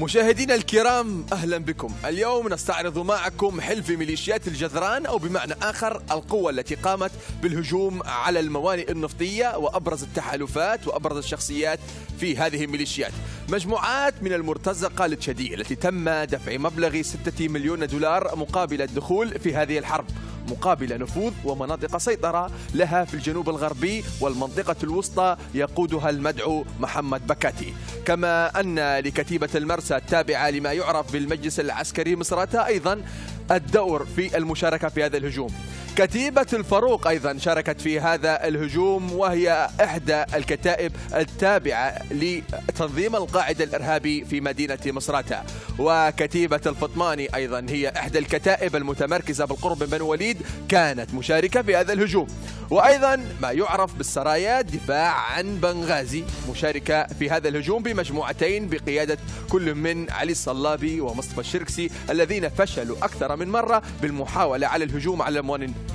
مشاهدينا الكرام، أهلا بكم. اليوم نستعرض معكم حلف ميليشيات الجدران، أو بمعنى آخر القوة التي قامت بالهجوم على الموانئ النفطية وأبرز التحالفات وأبرز الشخصيات في هذه الميليشيات. مجموعات من المرتزقة للتشدي التي تم دفع مبلغ 6 مليون دولار مقابل الدخول في هذه الحرب، مقابل نفوذ ومناطق سيطرة لها في الجنوب الغربي والمنطقة الوسطى يقودها المدعو محمد بكاتي. كما أن لكتيبة المرسى التابعة لما يعرف بالمجلس العسكري مصراتة أيضا الدور في المشاركة في هذا الهجوم. كتيبة الفاروق أيضا شاركت في هذا الهجوم، وهي إحدى الكتائب التابعة لتنظيم القاعدة الإرهابي في مدينة مصراتة. وكتيبة الفطماني أيضا هي إحدى الكتائب المتمركزة بالقرب من بن وليد، كانت مشاركة في هذا الهجوم. وأيضا ما يعرف بالسرايا دفاع عن بنغازي مشاركة في هذا الهجوم بمجموعتين بقيادة كل من علي الصلابي ومصطفى الشركسي، الذين فشلوا أكثر من مرة بالمحاولة على الهجوم على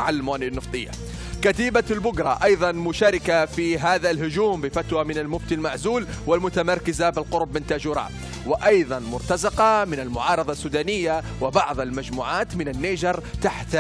الموانئ النفطية. كتيبة البقرة أيضا مشاركة في هذا الهجوم بفتوى من المفتي المعزول والمتمركزة بالقرب من تاجورا، وأيضا مرتزقة من المعارضة السودانية وبعض المجموعات من النيجر تحت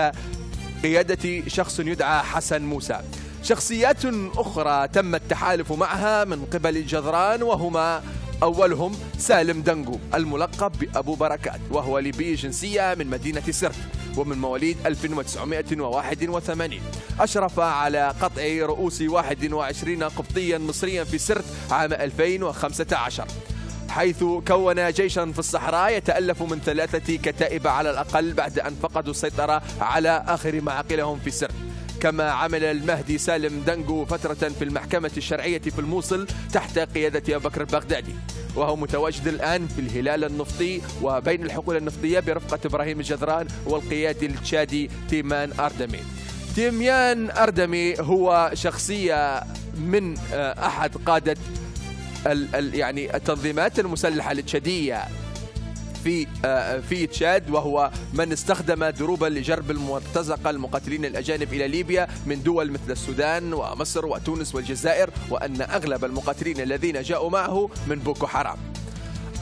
قيادة شخص يدعى حسن موسى. شخصيات أخرى تم التحالف معها من قبل الجدران، وهما أولهم سالم دنجو الملقب بأبو بركات، وهو ليبي جنسية من مدينة سرت ومن مواليد 1981. أشرف على قطع رؤوس 21 قبطيا مصريا في سرت عام 2015، حيث كون جيشا في الصحراء يتألف من 3 كتائب على الأقل بعد أن فقدوا السيطرة على آخر معاقلهم في سرت. كما عمل المهدي سالم دنجو فترة في المحكمة الشرعية في الموصل تحت قيادة أبو بكر البغدادي، وهو متواجد الآن في الهلال النفطي وبين الحقول النفطية برفقة ابراهيم الجدران والقيادي التشادي تيمان اردمي. تيمان اردمي هو شخصية من أحد قادة التنظيمات المسلحة التشادية في تشاد، وهو من استخدم دروبا لجرب المرتزقة المقاتلين الأجانب إلى ليبيا من دول مثل السودان ومصر وتونس والجزائر، وأن أغلب المقاتلين الذين جاءوا معه من بوكو حرام.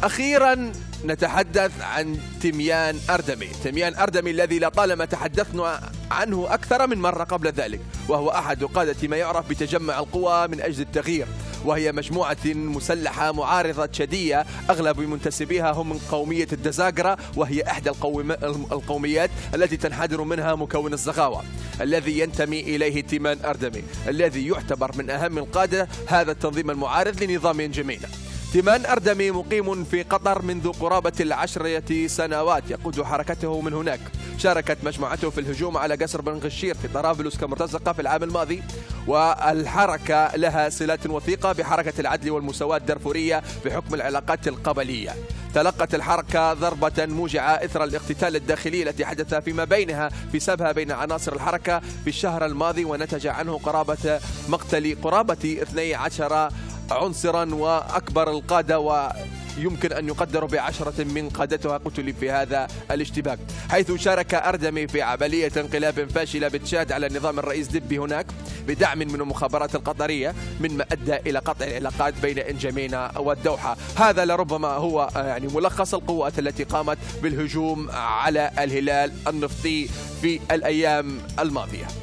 أخيرا نتحدث عن تيمان اردمي، تيمان اردمي الذي لطالما تحدثنا عنه أكثر من مرة قبل ذلك، وهو أحد قادة ما يعرف بتجمع القوى من أجل التغيير، وهي مجموعة مسلحة معارضة تشادية أغلب منتسبيها هم من قومية الدزاقرة، وهي إحدى القوميات التي تنحدر منها مكون الزغاوة الذي ينتمي إليه تيمان اردمي، الذي يعتبر من أهم القادة هذا التنظيم المعارض لنظام جمينة. تيمان اردمي مقيم في قطر منذ قرابة 10 سنوات، يقود حركته من هناك. شاركت مجموعته في الهجوم على قصر بن غشير في طرابلس كمرتزقة في العام الماضي، والحركة لها صلات وثيقة بحركة العدل والمساواة الدارفورية بحكم العلاقات القبلية. تلقت الحركة ضربة موجعة إثر الاقتتال الداخلي التي حدث فيما بينها في سبها بين عناصر الحركة في الشهر الماضي، ونتج عنه قرابة مقتل 12 عنصرا، وأكبر القادة ويمكن أن يقدر ب10 من قادتها قتل في هذا الاشتباك، حيث شارك أردمي في عملية انقلاب فاشلة بتشاد على النظام الرئيس دبي هناك بدعم من المخابرات القطرية، مما أدى إلى قطع العلاقات بين إنجمينا والدوحة. هذا لربما هو ملخص القوات التي قامت بالهجوم على الهلال النفطي في الأيام الماضية.